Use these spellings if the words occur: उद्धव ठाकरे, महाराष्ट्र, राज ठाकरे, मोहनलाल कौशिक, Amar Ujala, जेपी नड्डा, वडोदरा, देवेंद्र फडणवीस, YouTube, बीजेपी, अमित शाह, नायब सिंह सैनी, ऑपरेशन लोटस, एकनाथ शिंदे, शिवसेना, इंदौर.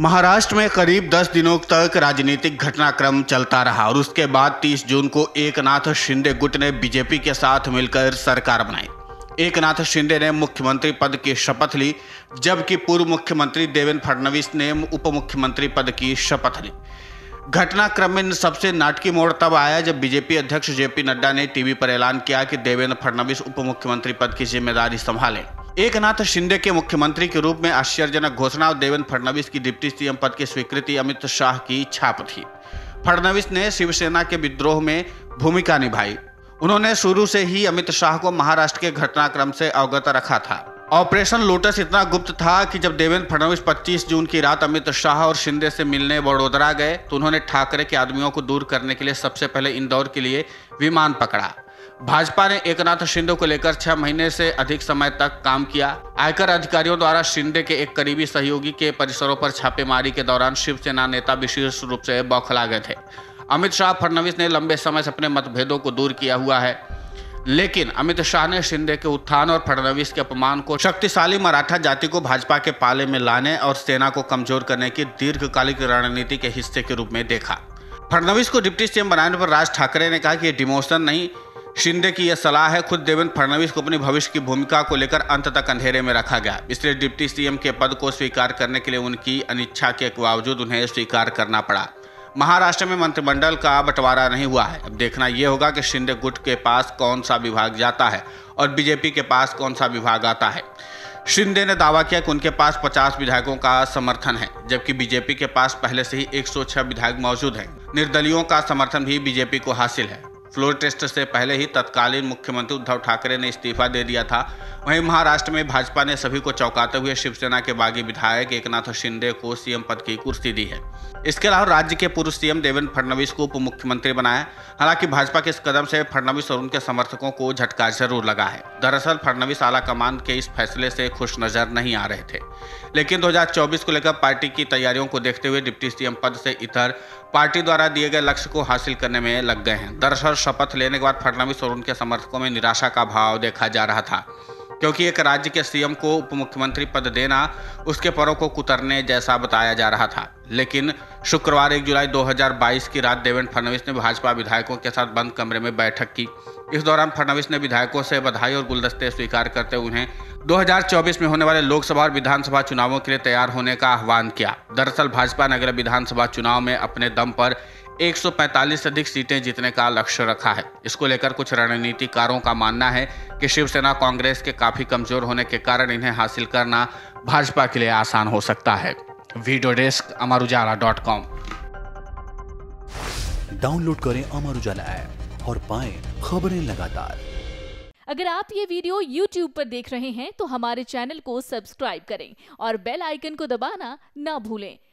महाराष्ट्र में करीब 10 दिनों तक राजनीतिक घटनाक्रम चलता रहा और उसके बाद 30 जून को एकनाथ शिंदे गुट ने बीजेपी के साथ मिलकर सरकार बनाई। एकनाथ शिंदे ने मुख्यमंत्री पद की शपथ ली, जबकि पूर्व मुख्यमंत्री देवेंद्र फडणवीस ने उप मुख्यमंत्री पद की शपथ ली। घटनाक्रम में सबसे नाटकीय मोड़ तब आया जब बीजेपी अध्यक्ष जेपी नड्डा ने टीवी पर ऐलान किया कि देवेंद्र फडणवीस उप मुख्यमंत्री पद की जिम्मेदारी संभालें। एकनाथ शिंदे के मुख्यमंत्री के रूप में आश्चर्यजनक घोषणा और देवेंद्र फडणवीस की डिप्टी सीएम पद की स्वीकृति अमित शाह की छाप थी। फडणवीस ने शिवसेना के विद्रोह में भूमिका निभाई। उन्होंने शुरू से ही अमित शाह को महाराष्ट्र के घटनाक्रम से अवगत रखा था। ऑपरेशन लोटस इतना गुप्त था कि जब देवेंद्र फडणवीस 25 जून की रात अमित शाह और शिंदे से मिलने वडोदरा गए तो उन्होंने ठाकरे के आदमियों को दूर करने के लिए सबसे पहले इंदौर के लिए विमान पकड़ा। भाजपा ने एकनाथ शिंदे को लेकर 6 महीने से अधिक समय तक काम किया। आयकर अधिकारियों द्वारा शिंदे के एक करीबी सहयोगी के परिसरों पर छापेमारी के दौरान शिवसेना नेता विशेष रूप से बौखला गए थे। अमित शाह फडणवीस ने लंबे समय से अपने मतभेदों को दूर किया हुआ है, लेकिन अमित शाह ने शिंदे के उत्थान और फडणवीस के अपमान को शक्तिशाली मराठा जाति को भाजपा के पाले में लाने और सेना को कमजोर करने की दीर्घकालिक रणनीति के हिस्से के रूप में देखा। फडणवीस को डिप्टी सीएम बनाने पर राज ठाकरे ने कहा कि ये डिमोशन नहीं, शिंदे की यह सलाह है। खुद देवेंद्र फडणवीस को अपनी भविष्य की भूमिका को लेकर अंत तक अंधेरे में रखा गया, इसलिए डिप्टी सीएम के पद को स्वीकार करने के लिए उनकी अनिच्छा के बावजूद उन्हें स्वीकार करना पड़ा। महाराष्ट्र में मंत्रिमंडल का बंटवारा नहीं हुआ है। अब देखना यह होगा कि शिंदे गुट के पास कौन सा विभाग जाता है और बीजेपी के पास कौन सा विभाग आता है। शिंदे ने दावा किया कि उनके पास 50 विधायकों का समर्थन है, जबकि बीजेपी के पास पहले से ही 106 विधायक मौजूद हैं। निर्दलियों का समर्थन भी बीजेपी को हासिल है। फ्लोर टेस्ट से पहले ही तत्कालीन मुख्यमंत्री उद्धव ठाकरे ने इस्तीफा दे दिया था। वहीं महाराष्ट्र में भाजपा ने सभी को चौंकाते हुए शिवसेना के बागी विधायक एकनाथ शिंदे को सीएम पद की कुर्सी दी है। इसके अलावा राज्य के पूर्व सीएम देवेंद्र फडणवीस को उप मुख्यमंत्री बनाया। हालांकि भाजपा के इस कदम से फडणवीस और उनके समर्थकों को झटका जरूर लगा है। दरअसल फडणवीस आला कमान के इस फैसले से खुश नजर नहीं आ रहे थे, लेकिन 2024 को लेकर पार्टी की तैयारियों को देखते हुए डिप्टी सीएम पद से इतर पार्टी द्वारा दिए गए लक्ष्य को हासिल करने में लग गए हैं। दरअसल शपथ लेने के बाद फडणवीस और उनके समर्थकों में निराशा का भाव देखा जा रहा था, क्योंकि एक राज्य के सीएम को उप मुख्यमंत्री पद देना उसके परों को कुतरने जैसा बताया जा रहा था। लेकिन शुक्रवार 1 जुलाई 2022 की रात देवेंद्र फडणवीस ने भाजपा विधायकों के साथ बंद कमरे में बैठक की। इस दौरान फडणवीस ने विधायकों से बधाई और गुलदस्ते स्वीकार करते हुए उन्हें 2024 में होने वाले लोकसभा और विधानसभा चुनावों के लिए तैयार होने का आह्वान किया। दरअसल भाजपा ने अगले विधानसभा चुनाव में अपने दम पर 145 से अधिक सीटें जीतने का लक्ष्य रखा है। इसको लेकर कुछ रणनीतिकारों का मानना है कि शिवसेना कांग्रेस के काफी कमजोर होने के कारण इन्हें हासिल करना भाजपा के लिए आसान हो सकता है। Video desk amarujaala.com। डाउनलोड करें अमर उजाला ऐप और पाएं खबरें लगातार। अगर आप ये वीडियो YouTube पर देख रहे हैं तो हमारे चैनल को सब्सक्राइब करें और बेल आइकन को दबाना ना भूलें।